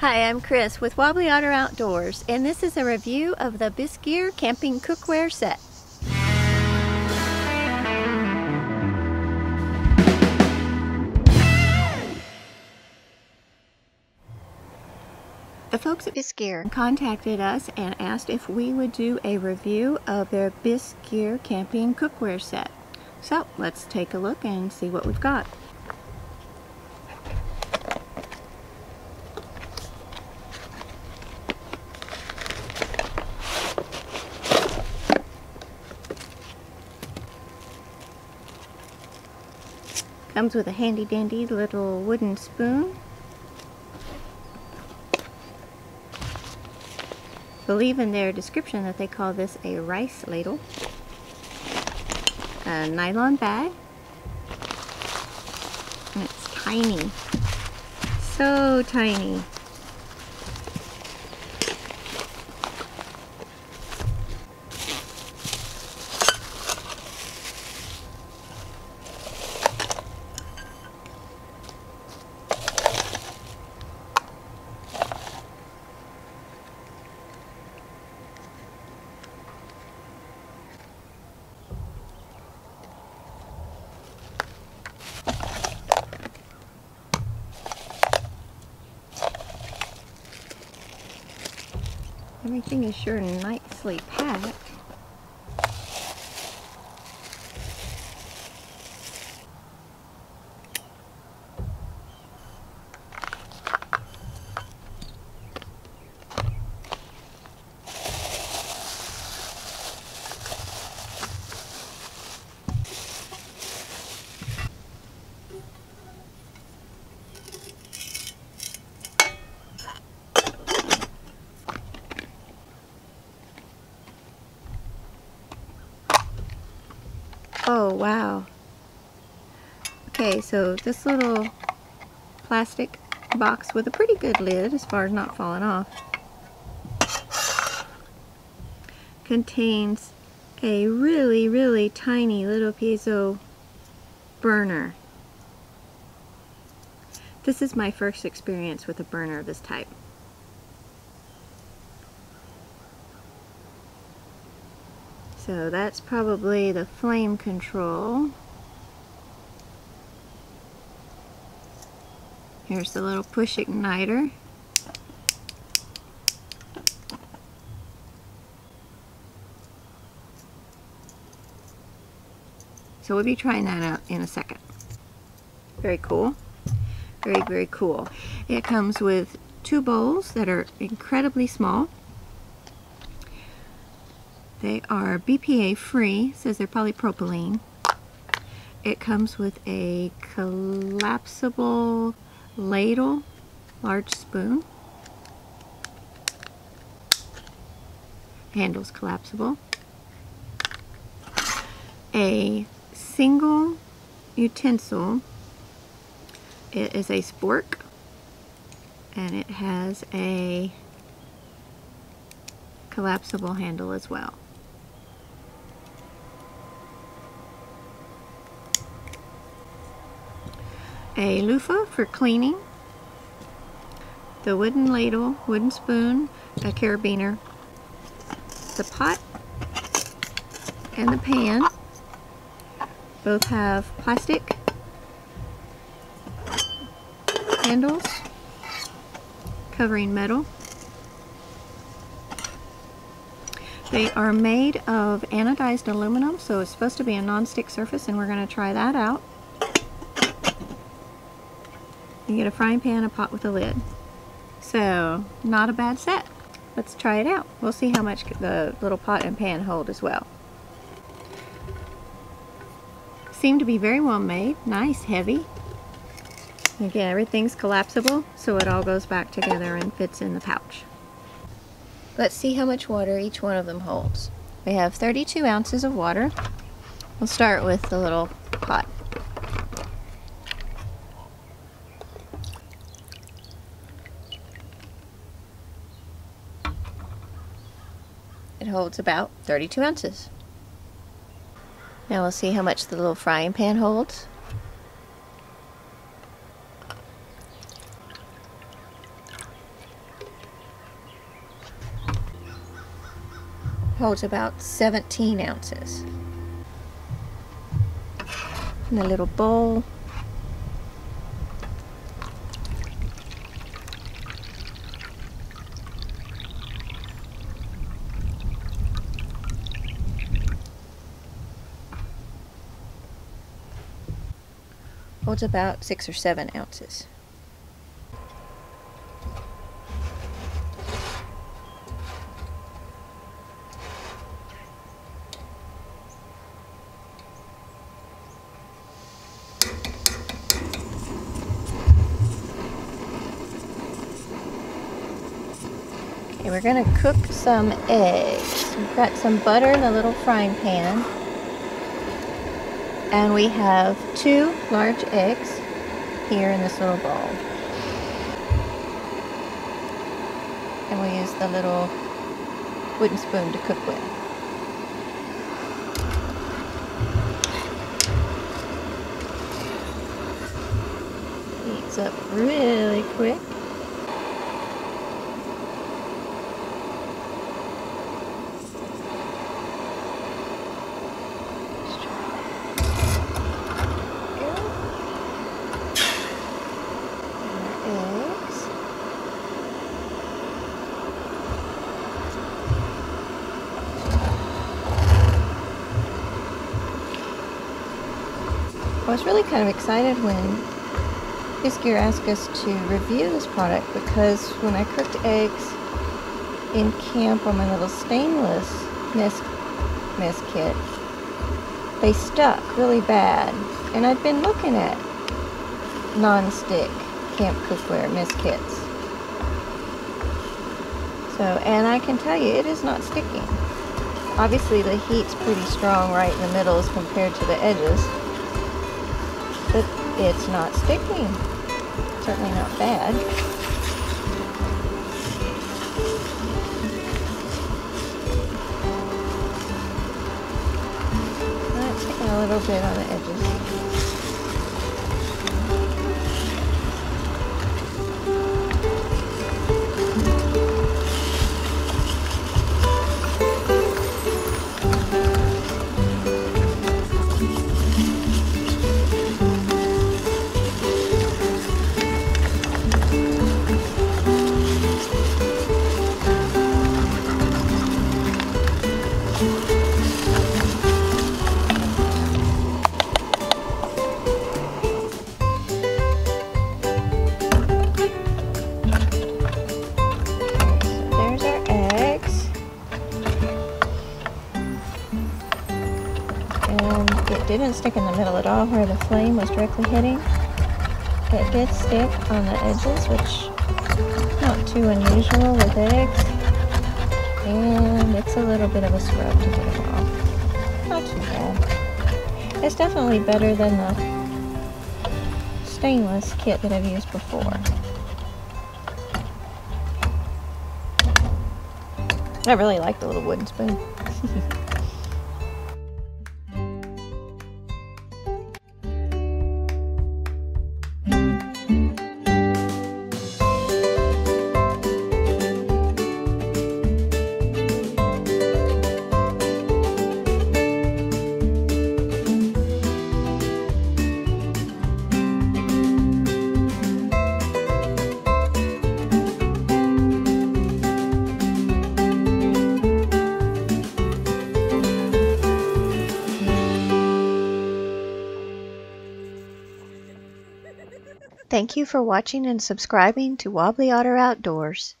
Hi, I'm Chris with Wobbly Otter Outdoors, and this is a review of the Bisgear Camping Cookware Set. The folks at Bisgear contacted us and asked if we would do a review of their Bisgear Camping Cookware Set. So let's take a look and see what we've got. Comes with a handy dandy little wooden spoon. Believe in their description that they call this a rice ladle. A nylon bag. And it's tiny. So tiny. Everything is sure nicely packed. Oh wow. Okay, so this little plastic box with a pretty good lid as far as not falling off contains a really tiny little piezo burner. This is my first experience with a burner of this type. So that's probably the flame control. Here's the little push igniter. So we'll be trying that out in a second. Very cool. Very cool. It comes with two bowls that are incredibly small. They are BPA free, says they're polypropylene. It comes with a collapsible ladle, large spoon. Handle's collapsible. A single utensil. It is a spork and it has a collapsible handle as well. A loofah for cleaning, the wooden ladle, wooden spoon, a carabiner, the pot, and the pan. Both have plastic handles covering metal. They are made of anodized aluminum, so it's supposed to be a non-stick surface, and we're going to try that out. You get a frying pan, a pot with a lid. So, not a bad set. Let's try it out. We'll see how much the little pot and pan hold as well. Seem to be very well made. Nice, heavy. Again, everything's collapsible, so it all goes back together and fits in the pouch. Let's see how much water each one of them holds. We have 32 ounces of water. We'll start with the little pot. It holds about 32 ounces. Now we'll see how much the little frying pan holds. holds about 17 ounces. And a little bowl. Holds about 6 or 7 ounces. Okay, we're going to cook some eggs. We've got some butter in a little frying pan. And we have 2 large eggs here in this little bowl. And we'll use the little wooden spoon to cook with. It heats up really quick. I was really kind of excited when Bisgear asked us to review this product, because when I cooked eggs in camp on my little stainless mess kit, they stuck really bad. And I'd been looking at non-stick camp cookware mess kits. So, and I can tell you, it is not sticking. Obviously the heat's pretty strong right in the middle as compared to the edges. But it's not sticking. Certainly not bad. That's sticking a little bit on the edges. Didn't stick in the middle at all where the flame was directly hitting. It did stick on the edges, which is not too unusual with eggs. And it's a little bit of a scrub to get it off. Not too bad. It's definitely better than the stainless kit that I've used before. I really like the little wooden spoon. Thank you for watching and subscribing to Wobbly Otter Outdoors.